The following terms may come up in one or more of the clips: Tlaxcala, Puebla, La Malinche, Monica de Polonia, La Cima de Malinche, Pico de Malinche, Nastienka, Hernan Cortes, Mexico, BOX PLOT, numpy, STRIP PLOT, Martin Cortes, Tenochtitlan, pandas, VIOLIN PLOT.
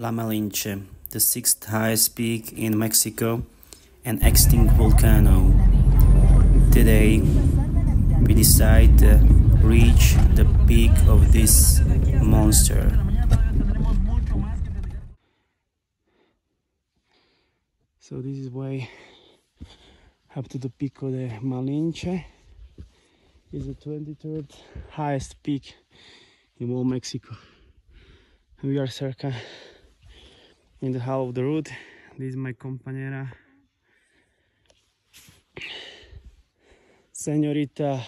La Malinche, the sixth highest peak in Mexico, an extinct volcano. Today, we decide to reach the peak of this monster. So this is way up to the Pico de Malinche. It's the 23rd highest peak in all Mexico. We are circa in the half of the route. This is my compañera, Señorita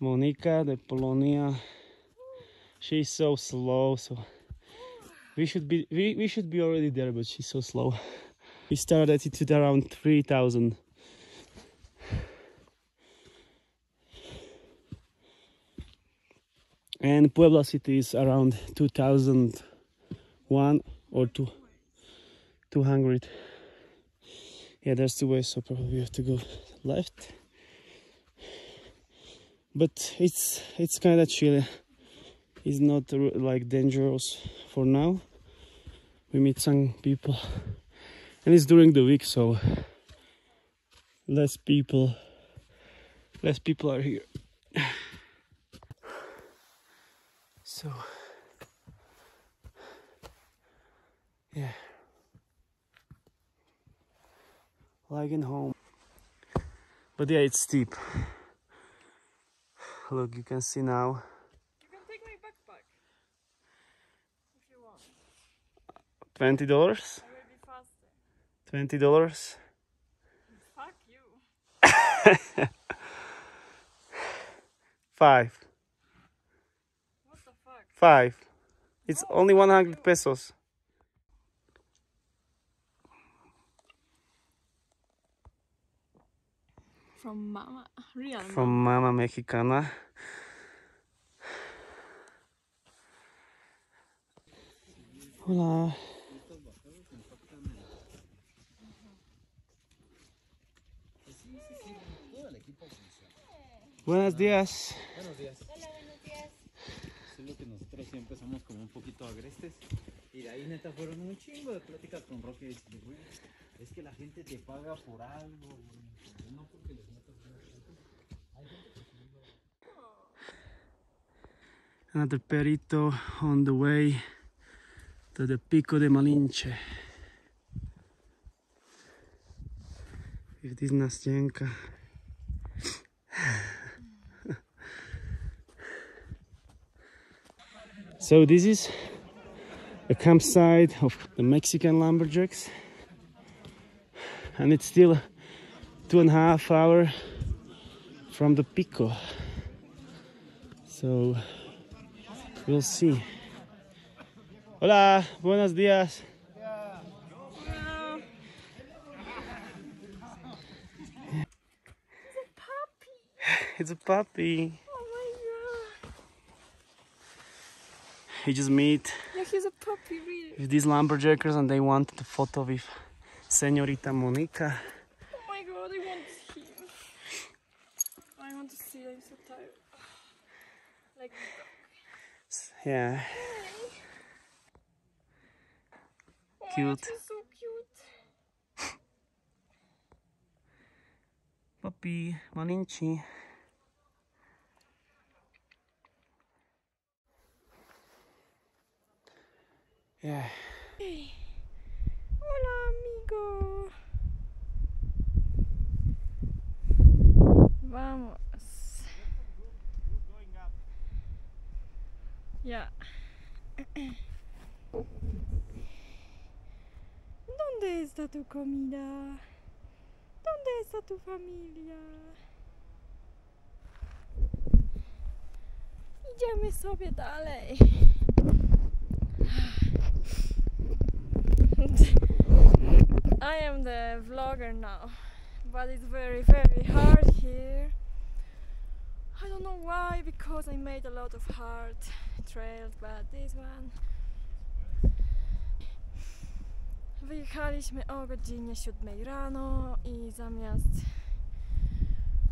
Monica de Polonia. She's so slow, so we should be already there, but she's so slow. We started it at around 3,000. And Puebla city is around 2,001 or 200. Yeah, there's two ways, so probably we have to go left. But it's kind of chilly. It's not like dangerous for now. We meet some people, and it's during the week, so less people are here. So yeah, like in home. But yeah, it's steep. Look, you can see now. You can take my backpack if you want. $20? I will be faster. $20? Fuck you. 5. What the fuck? 5. It's no, only 100 pesos. From Mama, real. From Mama Mexicana. Hola. Buenos días. Buenos días. Hola, buenos días. Solo que nosotros siempre somos como un poquito agrestes. Y de ahí neta fueron un chingo de pláticas con Rocky y este, güey. Es que la gente te paga por algo, güey. No porque les metas una plata. Another perrito on the way to the Pico de Malinche. With this Nastienka. So this is a campsite of the Mexican lumberjacks, and it's still 2.5 hours from the Pico, so we'll see. Hola, buenos días. Hello. It's a puppy. It's a puppy. He just meet, yeah, he's a puppy, really, with these lumberjackers, and they wanted a photo with Señorita Monica. Oh my god, I want him. I want to see. I'm so tired. Like this. Yeah. Hey. Cute. Oh, so cute. Puppy Malinche. Yeah. Hey. Hola, amigo. Vamos. You're going up. Yeah. ¿Dónde está tu comida? ¿Dónde está tu familia? Idziemy sobie dalej. I am the vlogger now, but it's very, very hard here. I don't know why, because I made a lot of hard trails, but this one. Wyjechaliśmy o godzinie 7 rano I zamiast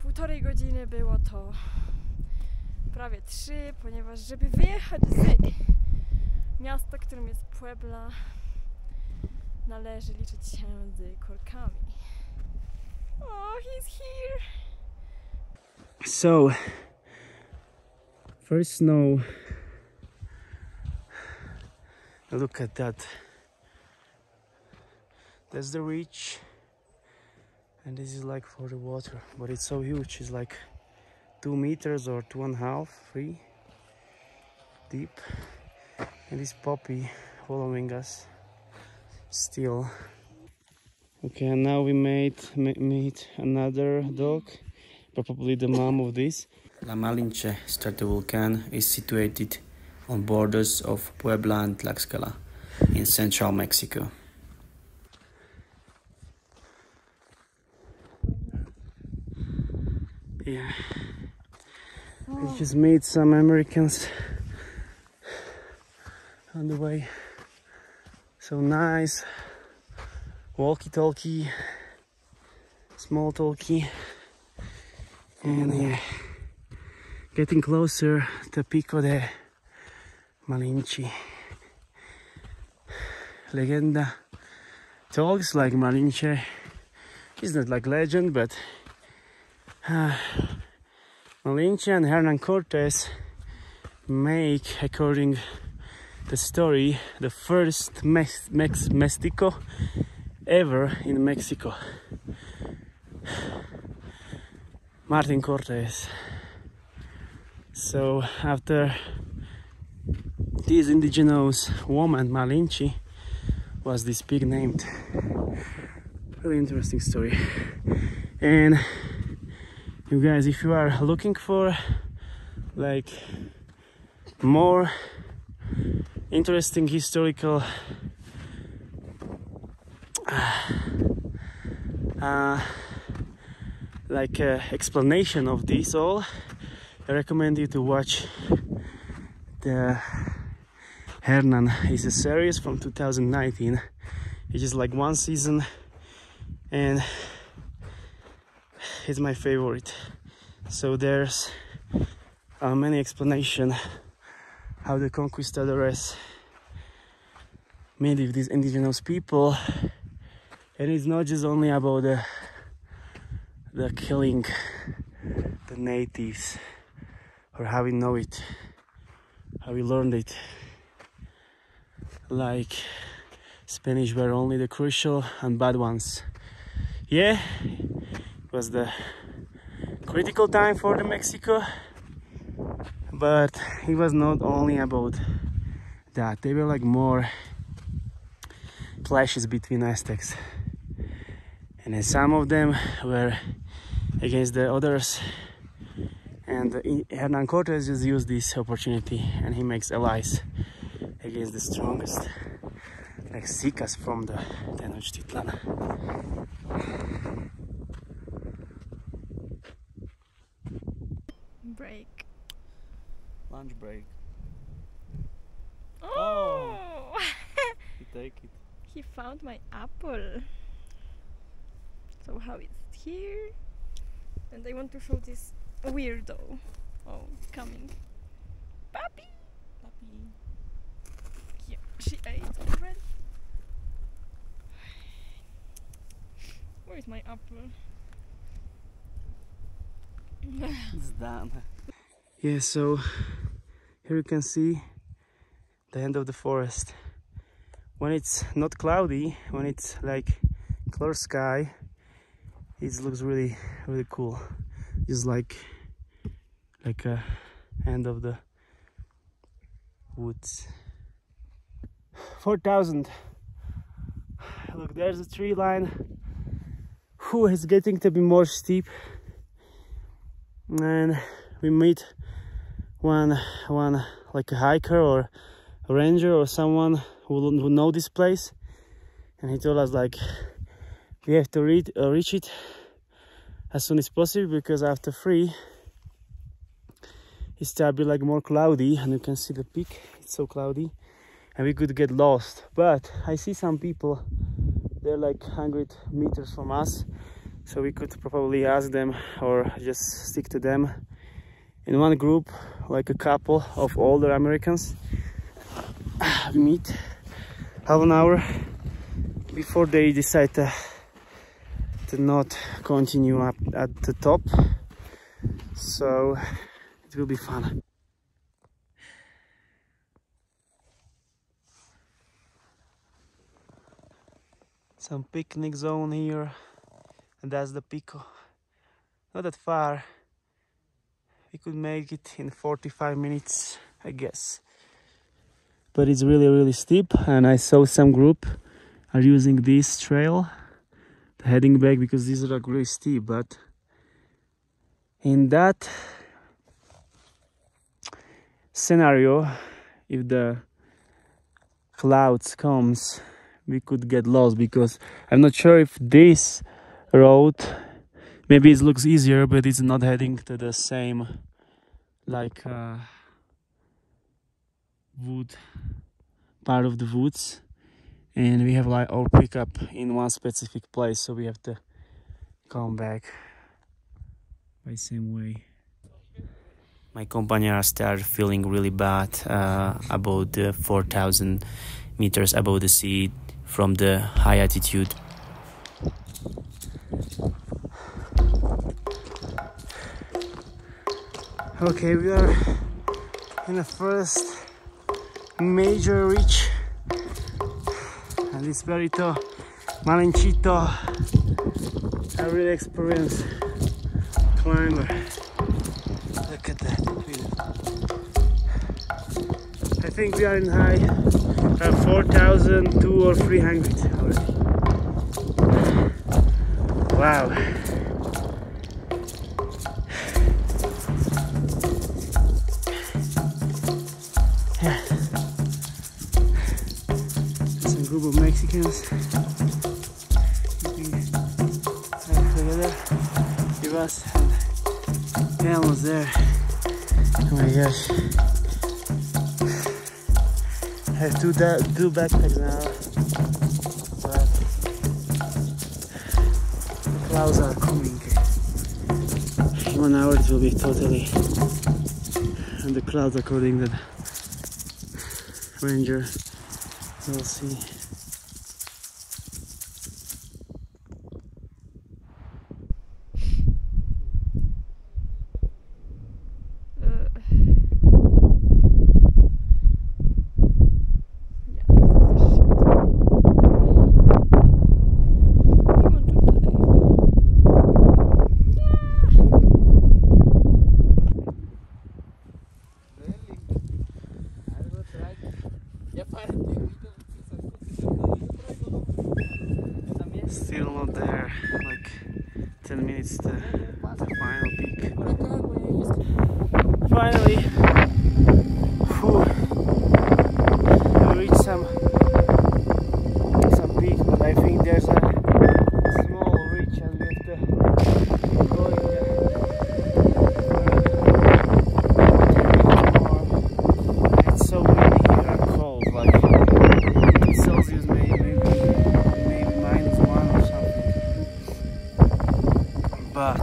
półtorej godziny było to prawie 3, ponieważ żeby wyjechać z miasto, którym jest Puebla, należy liczyć się z korkami. Oh, he's here! So, first snow. Look at that. That's the ridge. And this is like for the water, but it's so huge. It's like 2 meters or 2.5, 3 deep. And this puppy following us still. Okay, and now we made another dog, probably the mom of this. La Malinche stratovolcan is situated on borders of Puebla and Tlaxcala in central Mexico. Yeah, oh. I just made some Americans on the way. So nice walkie-talkie, small talkie, and yeah, getting closer to Pico de Malinche. Legenda talks like Malinche. He's not like legend, but Malinche and Hernan Cortes make, according to the story, the first mestizo ever in Mexico. Martin Cortes. So after this indigenous woman, Malinche, was this pig named. Really interesting story. And you guys, if you are looking for like more interesting historical like explanation of this all, I recommend you to watch the Hernan. It's a series from 2019. It's just like one season, and it's my favorite. So there's many explanations how the conquistadores made with these indigenous people, and it's not just only about the killing the natives or how we know it, how we learned it. Like Spanish were only the crucial and bad ones. Yeah, it was the critical time for the Mexico, but it was not only about that. They were like more clashes between Aztecs, and then some of them were against the others, and Hernan Cortes just used this opportunity and he makes allies against the strongest, like Zicas from the Tenochtitlan. Break. Lunch break. Oh! He take it. He found my apple. So how is it here? And I want to show this weirdo. Oh, coming. Puppy! Puppy. Yeah, she ate already. Where is my apple? It's done. Yeah, so here you can see the end of the forest. When it's not cloudy, when it's like clear sky, it looks really, really cool. Just like a end of the woods. 4,000. Look, there's a tree line. Who is getting to be more steep, and we meet one like a hiker or a ranger or someone who know this place, and he told us like we have to reach it as soon as possible, because after 3 it started to be like more cloudy, and you can see the peak, it's so cloudy and we could get lost. But I see some people, they're like 100 meters from us, so we could probably ask them or just stick to them in one group, like a couple of older Americans. we meet half an hour before they decide to not continue up at the top, so it will be fun. Some picnic zone here, and that's the Pico. Not that far. We could make it in 45 minutes, I guess. But it's really, really steep, and I saw some group are using this trail, heading back, because these are really steep. But in that scenario, if the clouds comes, we could get lost, because I'm not sure if this road, maybe it looks easier, but it's not heading to the same, like wood part of the woods, and we have like our pickup in one specific place, so we have to come back by same way. My companion started feeling really bad about 4,000 meters above the sea from the high altitude. Okay, we are in the first major reach, and it's Perito Malinchito. A really experienced climber. Look at that. I think we are in high 4,200 or 300 already. Wow. Yeah. Some group of Mexicans keeping together with us, and yeah, almost there. Oh my gosh. I have two backpacks now, but the clouds are coming. In 1 hour it will be totally, and the clouds, according to the ranger, we'll see. Still not there, like 10 minutes to the final peak. Finally, we reached some peak, but I think there's a small reach, and we have to go in there. It's so windy here and cold, like 10 Celsius maybe. But I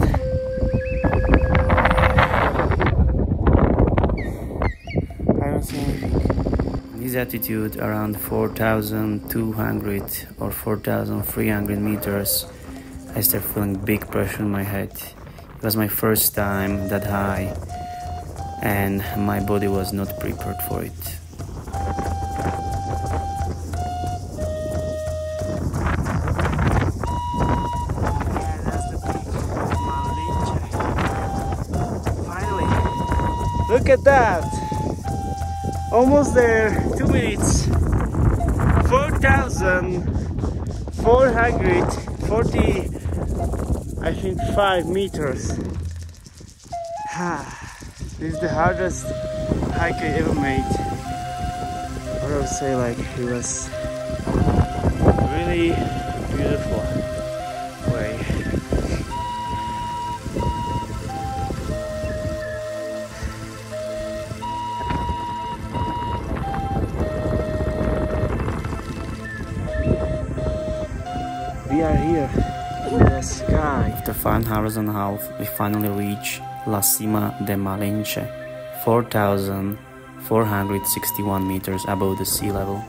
don't see anything. This altitude around 4,200 or 4,300 meters, I start feeling big pressure in my head. It was my first time that high, and my body was not prepared for it. Look at that! Almost there, 2 minutes. 4,440, I think, 5 meters. This is the hardest hike I ever made. But I would say, like, it was really beautiful. After 5 hours and a half, we finally reach La Cima de Malinche, 4,000 461 meters above the sea level.